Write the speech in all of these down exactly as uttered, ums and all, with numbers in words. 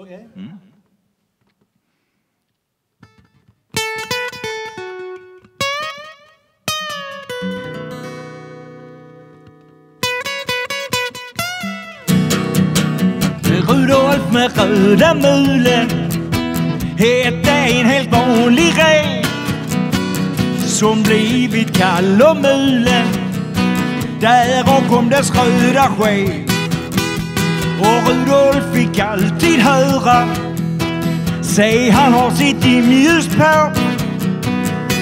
Okej. Okay. Mm. Rudolf med röda mulen hette en helt vanlig ren som blivit kall och mulen. Därav kom dess röda sken. Och Rudolf fick alltid höra, säg han har sitt dimljus på,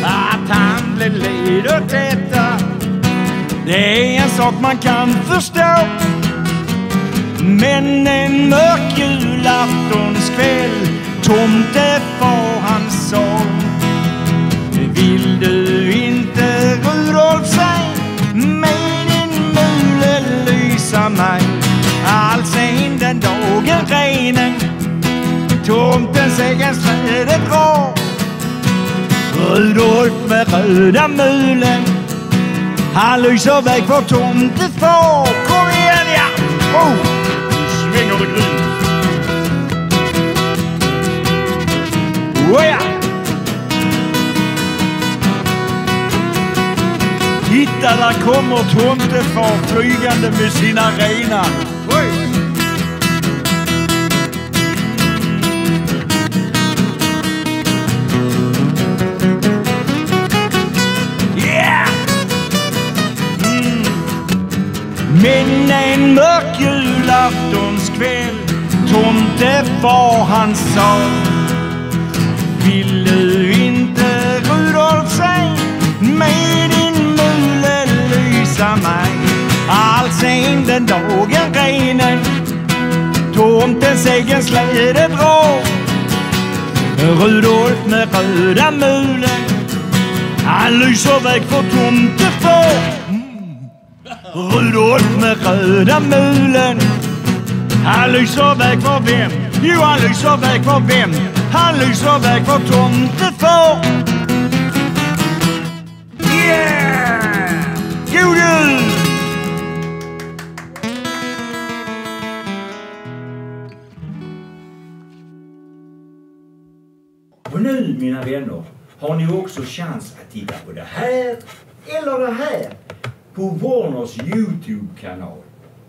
att han blev led åt detta, det är en sak man kan förstå. Men en mörk julaftonskväll, tomtefar han sa, vill du inte Rudolf säg, med din mule lysa mig. Allsen den dagen regnen, tomtens egen släde drar, Rudolf med röda mulen, han lyser väg för tomtefar. Kom igen, ja! Oh! Oh ja! Titta, där kommer tomtefar flygande med sina renar. Oj! Yeah! Mm. Men en mörk julaftonskväll, tomtefar han sa, vill du inte Rudolf säg, med din mule lysa mig. Allsen den dagen regnen, tomtens egen släde drar, Rudolf med röda mulen, han lyser väg för tomtefar. Rudolf med röda mulen, han lyser väg för vem? Jo, han lyser väg för vem? Han lyser väg för tomtefar. Yeah! God jul! Och nu, mina vänner, har ni också chans att titta på det här eller det här på Vornårs YouTube-kanal.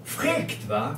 Fräckt, va?